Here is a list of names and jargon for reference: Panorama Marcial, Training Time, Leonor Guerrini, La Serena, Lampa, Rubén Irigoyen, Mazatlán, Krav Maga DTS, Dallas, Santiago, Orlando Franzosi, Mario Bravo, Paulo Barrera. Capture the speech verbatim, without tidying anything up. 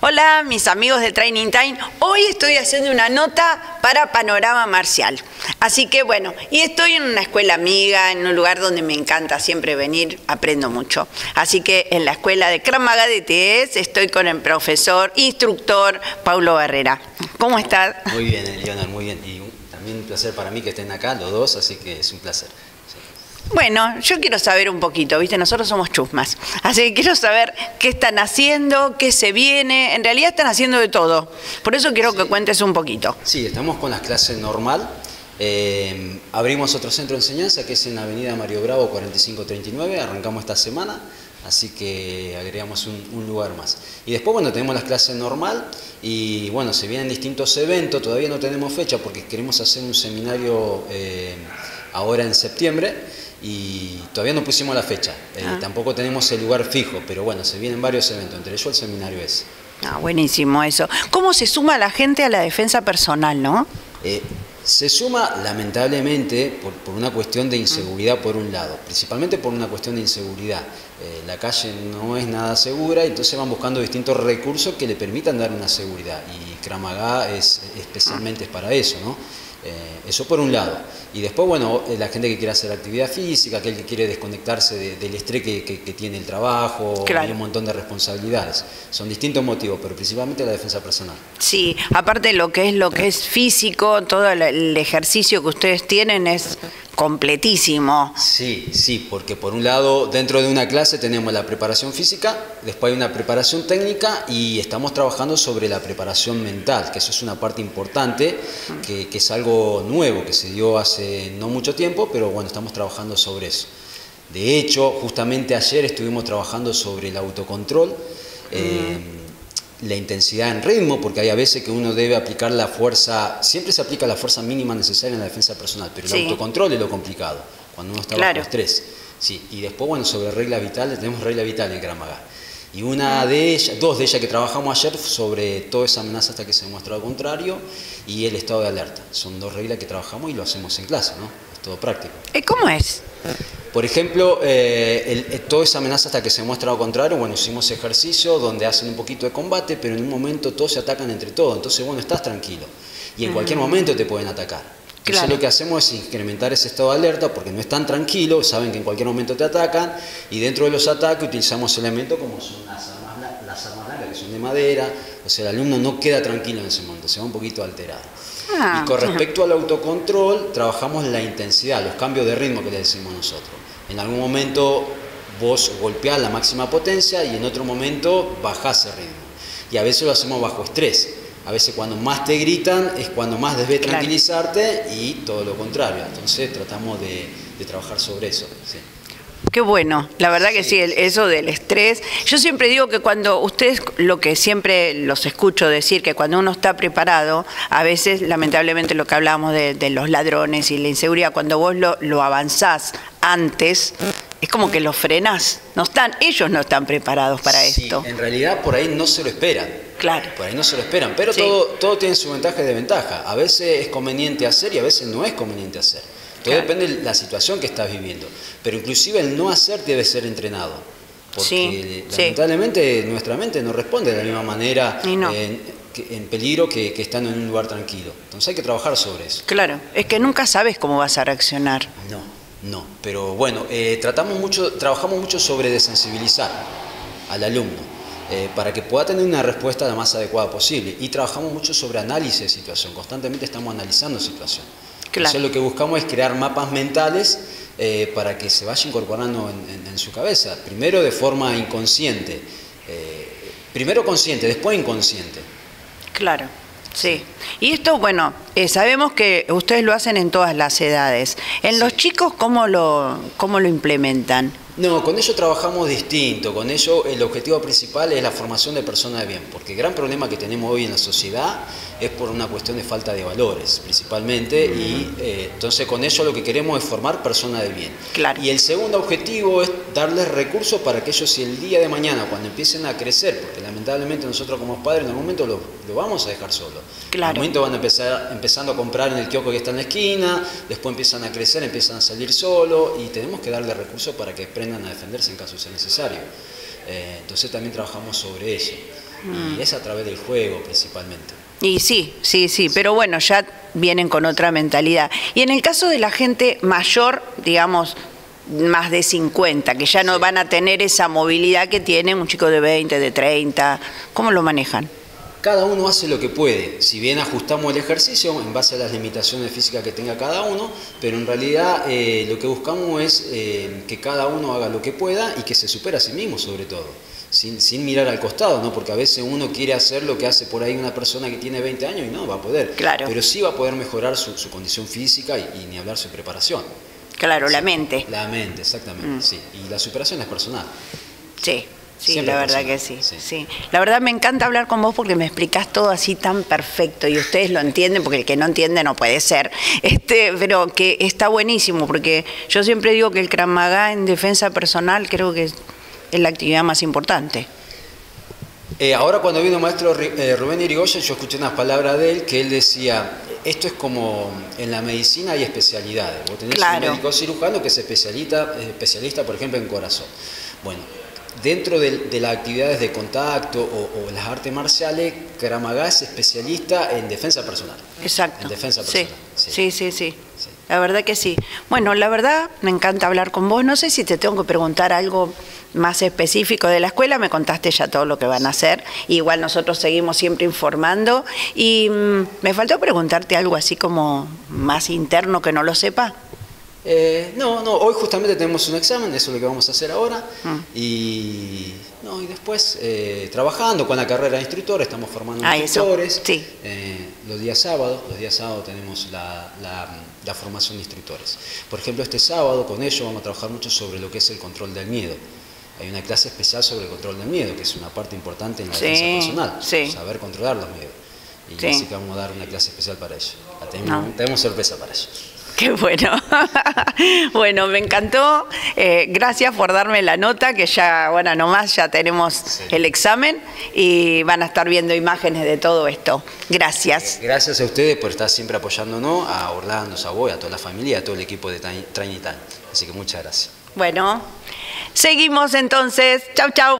Hola, mis amigos de Training Time. Hoy estoy haciendo una nota para Panorama Marcial. Así que bueno, y estoy en una escuela amiga, en un lugar donde me encanta siempre venir, aprendo mucho. Así que en la escuela de Krav Maga D T S estoy con el profesor, instructor Paulo Barrera. ¿Cómo estás? Muy bien, Leonor, muy bien. Y también un placer para mí que estén acá los dos, así que es un placer. Bueno, yo quiero saber un poquito, ¿viste? Nosotros somos chusmas, así que quiero saber qué están haciendo, qué se viene. En realidad están haciendo de todo, por eso quiero sí. que cuentes un poquito. Sí, estamos con las clases normal. Eh, abrimos otro centro de enseñanza que es en la avenida Mario Bravo cuarenta y cinco treinta y nueve, arrancamos esta semana, así que agregamos un, un lugar más. Y después, bueno, tenemos las clases normal y, bueno, se vienen distintos eventos, todavía no tenemos fecha porque queremos hacer un seminario eh, ahora en septiembre, y todavía no pusimos la fecha, eh, ah. tampoco tenemos el lugar fijo, pero bueno, se vienen varios eventos, entre ellos el seminario ese. Ah, buenísimo eso. ¿Cómo se suma la gente a la defensa personal, no? Eh, se suma, lamentablemente, por, por una cuestión de inseguridad, por un lado, principalmente por una cuestión de inseguridad. Eh, la calle no es nada segura, entonces van buscando distintos recursos que le permitan dar una seguridad, y Krav Maga es especialmente ah. para eso, ¿no? Eh, eso por un lado. Y después, bueno, la gente que quiere hacer actividad física, aquel que quiere desconectarse de, del estrés que, que, que tiene el trabajo, claro. Hay un montón de responsabilidades. Son distintos motivos, pero principalmente la defensa personal. Sí, aparte lo que es lo que es físico, todo el ejercicio que ustedes tienen es completísimo. Sí, sí, porque por un lado dentro de una clase tenemos la preparación física, después hay una preparación técnica y estamos trabajando sobre la preparación mental, que eso es una parte importante, que, que es algo nuevo, que se dio hace no mucho tiempo, pero bueno, estamos trabajando sobre eso. De hecho, justamente ayer estuvimos trabajando sobre el autocontrol, eh, la intensidad en ritmo, porque hay a veces que uno debe aplicar la fuerza, siempre se aplica la fuerza mínima necesaria en la defensa personal, pero el sí. autocontrol es lo complicado, cuando uno está claro. bajo estrés. Sí. Y después, bueno, sobre regla vital, tenemos regla vital en Krav Maga. Y una de ellas, dos de ellas que trabajamos ayer sobre toda esa amenaza hasta que se demuestra lo contrario y el estado de alerta. Son dos reglas que trabajamos y lo hacemos en clase, ¿no? Es todo práctico. ¿Cómo es? Por ejemplo, eh, el, toda esa amenaza hasta que se muestra lo contrario, bueno, hicimos ejercicio donde hacen un poquito de combate, pero en un momento todos se atacan entre todos, entonces, bueno, estás tranquilo y en uh-huh. cualquier momento te pueden atacar. Entonces claro. lo que hacemos es incrementar ese estado de alerta porque no están tranquilos, saben que en cualquier momento te atacan y dentro de los ataques utilizamos elementos como son las armas, las armas largas, que son de madera, o sea, el alumno no queda tranquilo en ese momento, se va un poquito alterado. Ah, y con respecto al autocontrol, trabajamos la intensidad, los cambios de ritmo que le decimos nosotros. En algún momento vos golpeás la máxima potencia y en otro momento bajás el ritmo. Y a veces lo hacemos bajo estrés. A veces cuando más te gritan es cuando más debes claro. tranquilizarte y todo lo contrario. Entonces tratamos de, de trabajar sobre eso. ¿Sí? Qué bueno, la verdad que sí, eso del estrés. Yo siempre digo que cuando ustedes, lo que siempre los escucho decir, que cuando uno está preparado, a veces, lamentablemente, lo que hablábamos de, de los ladrones y la inseguridad, cuando vos lo, lo avanzás antes, es como que lo frenás. No están, ellos no están preparados para sí, esto. En realidad, por ahí no se lo esperan. Claro. Por ahí no se lo esperan, pero sí. todo, todo tiene su ventaja y desventaja. A veces es conveniente hacer y a veces no es conveniente hacer. Todo claro. depende de la situación que estás viviendo, pero inclusive el no hacer debe ser entrenado, porque sí, lamentablemente sí. nuestra mente no responde de la misma manera no. en, en peligro que, que estando en un lugar tranquilo, entonces hay que trabajar sobre eso. Claro, es que nunca sabes cómo vas a reaccionar. No, no, pero bueno, eh, tratamos mucho, trabajamos mucho sobre desensibilizar al alumno. Eh, para que pueda tener una respuesta la más adecuada posible. Y trabajamos mucho sobre análisis de situación, constantemente estamos analizando situación. Claro. Entonces lo que buscamos es crear mapas mentales eh, para que se vaya incorporando en, en, en su cabeza, primero de forma inconsciente, eh, primero consciente, después inconsciente. Claro. Sí, y esto, bueno, eh, sabemos que ustedes lo hacen en todas las edades. ¿En sí. los chicos cómo lo, cómo lo implementan? No, con ellos trabajamos distinto, con ellos el objetivo principal es la formación de personas de bien, porque el gran problema que tenemos hoy en la sociedad es por una cuestión de falta de valores, principalmente, uh-huh. y eh, entonces con ellos lo que queremos es formar personas de bien. Claro. Y el segundo objetivo es darles recursos para que ellos, si el día de mañana, cuando empiecen a crecer, porque lamentablemente nosotros como padres en algún momento lo, lo vamos a dejar solo. Claro. En algún momento van a empezar empezando a comprar en el kiosco que está en la esquina, después empiezan a crecer, empiezan a salir solo y tenemos que darles recursos para que aprendan a defenderse en caso sea necesario. Eh, entonces también trabajamos sobre eso. Mm. Y es a través del juego principalmente. Y sí, sí, sí, sí, pero bueno, ya vienen con otra mentalidad. Y en el caso de la gente mayor, digamos, más de cincuenta, que ya no sí. van a tener esa movilidad que tiene un chico de veinte, de treinta, ¿cómo lo manejan? Cada uno hace lo que puede, si bien ajustamos el ejercicio en base a las limitaciones físicas que tenga cada uno, pero en realidad eh, lo que buscamos es eh, que cada uno haga lo que pueda y que se supere a sí mismo sobre todo, sin, sin mirar al costado, ¿no? Porque a veces uno quiere hacer lo que hace por ahí una persona que tiene veinte años y no va a poder, claro. pero sí va a poder mejorar su, su condición física y, y ni hablar su preparación. Claro, sí, la mente. La mente, exactamente, mm. sí, y la superación es personal. Sí. Sí, siempre la verdad que sí, sí. sí. La verdad me encanta hablar con vos porque me explicás todo así tan perfecto y ustedes lo entienden, porque el que no entiende no puede ser, este, pero que está buenísimo, porque yo siempre digo que el Krav Maga en defensa personal creo que es la actividad más importante. Eh, ahora cuando vino el maestro eh, Rubén Irigoyen, yo escuché unas palabras de él que él decía, esto es como en la medicina hay especialidades, vos tenés claro. un médico cirujano que es especialista, especialista por ejemplo en corazón, bueno, dentro de, de las actividades de contacto o, o las artes marciales, Krav Maga es especialista en defensa personal. Exacto. En defensa personal. Sí. Sí. Sí, sí, sí, sí. La verdad que sí. Bueno, la verdad me encanta hablar con vos. No sé si te tengo que preguntar algo más específico de la escuela. Me contaste ya todo lo que van a hacer. Igual nosotros seguimos siempre informando. Y mmm, me faltó preguntarte algo así como más interno que no lo sepa. Eh, no, no, hoy justamente tenemos un examen, eso es lo que vamos a hacer ahora, mm. y, no, y después eh, trabajando con la carrera de instructor, estamos formando ah, instructores, sí. eh, los días sábados, los días sábados tenemos la, la, la formación de instructores. Por ejemplo, este sábado con ellos vamos a trabajar mucho sobre lo que es el control del miedo. Hay una clase especial sobre el control del miedo, que es una parte importante en la sí, defensa personal, sí. saber controlar los miedos. Y sí. así que vamos a dar una clase especial para ellos, la tenemos, no. tenemos sorpresa para ellos. Qué bueno. Bueno, me encantó. Eh, gracias por darme la nota, que ya, bueno, nomás ya tenemos sí. el examen y van a estar viendo imágenes de todo esto. Gracias. Eh, gracias a ustedes por estar siempre apoyándonos, a Orlando, a vos, a toda la familia, a todo el equipo de Training Time. Así que muchas gracias. Bueno, seguimos entonces. Chau, chau.